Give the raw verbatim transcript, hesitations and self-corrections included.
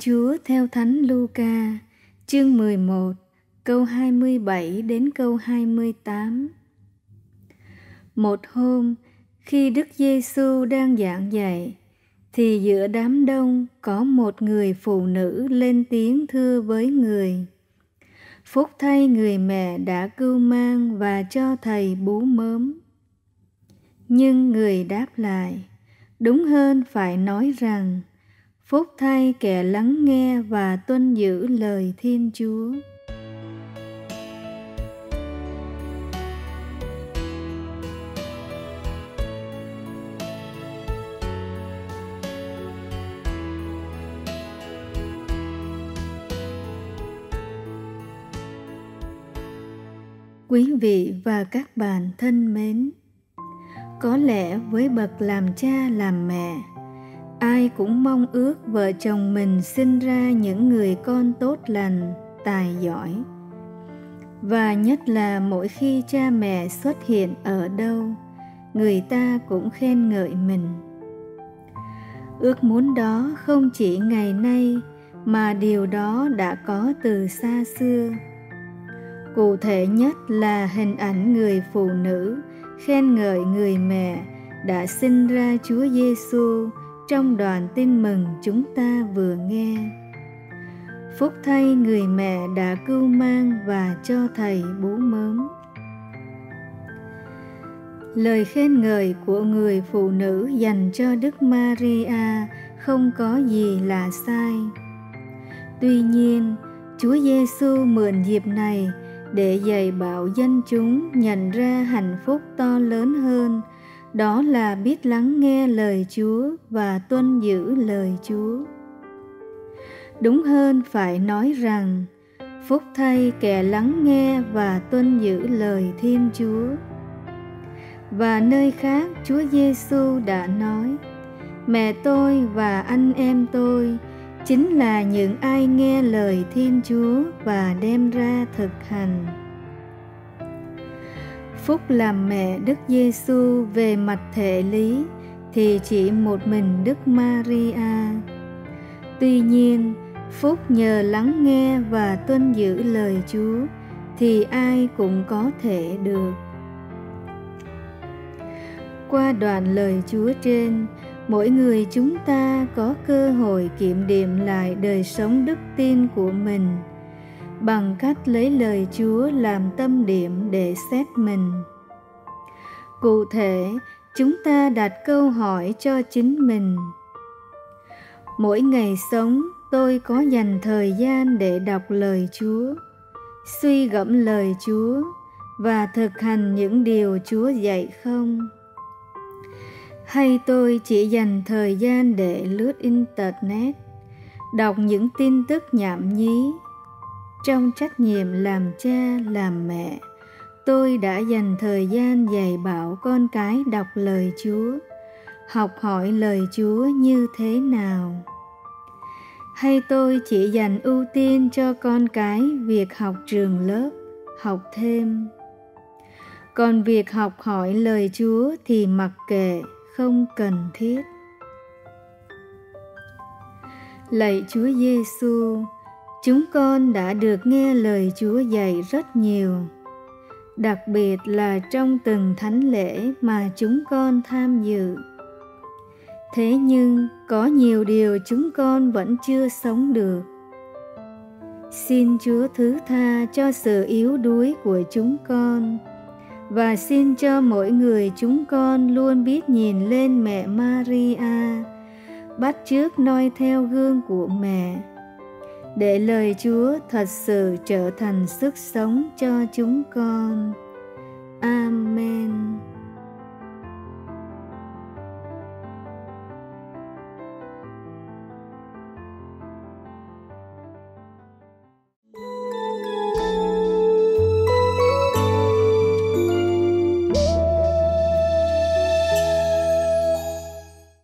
Chúa theo Thánh Luca, chương mười một, câu hai mươi bảy đến câu hai mươi tám. Một hôm, khi Đức Giêsu đang giảng dạy, thì giữa đám đông có một người phụ nữ lên tiếng thưa với Người: "Phúc thay người mẹ đã cưu mang và cho thầy bú mớm." Nhưng Người đáp lại: "Đúng hơn phải nói rằng, phúc thay kẻ lắng nghe và tuân giữ lời Thiên Chúa." Quý vị và các bạn thân mến, có lẽ với bậc làm cha làm mẹ, ai cũng mong ước vợ chồng mình sinh ra những người con tốt lành, tài giỏi. Và nhất là mỗi khi cha mẹ xuất hiện ở đâu, người ta cũng khen ngợi mình. Ước muốn đó không chỉ ngày nay, mà điều đó đã có từ xa xưa. Cụ thể nhất là hình ảnh người phụ nữ khen ngợi người mẹ đã sinh ra Chúa Giêsu trong đoạn Tin Mừng chúng ta vừa nghe: "Phúc thay người mẹ đã cưu mang và cho thầy bú mớm." Lời khen ngợi của người phụ nữ dành cho Đức Maria không có gì là sai. Tuy nhiên, Chúa Giêsu mượn dịp này để dạy bảo dân chúng nhận ra hạnh phúc to lớn hơn, đó là biết lắng nghe lời Chúa và tuân giữ lời Chúa. Đúng hơn phải nói rằng, phúc thay kẻ lắng nghe và tuân giữ lời Thiên Chúa. Và nơi khác, Chúa Giêsu đã nói: "Mẹ tôi và anh em tôi chính là những ai nghe lời Thiên Chúa và đem ra thực hành." Phúc làm mẹ Đức Giêsu về mặt thể lý thì chỉ một mình Đức Maria. Tuy nhiên, phúc nhờ lắng nghe và tuân giữ lời Chúa thì ai cũng có thể được. Qua đoạn lời Chúa trên, mỗi người chúng ta có cơ hội kiểm điểm lại đời sống đức tin của mình bằng cách lấy lời Chúa làm tâm điểm để xét mình. Cụ thể, chúng ta đặt câu hỏi cho chính mình: mỗi ngày sống, tôi có dành thời gian để đọc lời Chúa, suy gẫm lời Chúa và thực hành những điều Chúa dạy không? Hay tôi chỉ dành thời gian để lướt Internet, đọc những tin tức nhảm nhí? Trong trách nhiệm làm cha, làm mẹ, tôi đã dành thời gian dạy bảo con cái đọc lời Chúa, học hỏi lời Chúa như thế nào? Hay tôi chỉ dành ưu tiên cho con cái việc học trường lớp, học thêm? Còn việc học hỏi lời Chúa thì mặc kệ, không cần thiết. Lạy Chúa Giêsu, chúng con đã được nghe lời Chúa dạy rất nhiều, đặc biệt là trong từng thánh lễ mà chúng con tham dự. Thế nhưng, có nhiều điều chúng con vẫn chưa sống được. Xin Chúa thứ tha cho sự yếu đuối của chúng con, và xin cho mỗi người chúng con luôn biết nhìn lên mẹ Maria, bắt chước noi theo gương của mẹ, để lời Chúa thật sự trở thành sức sống cho chúng con. Amen.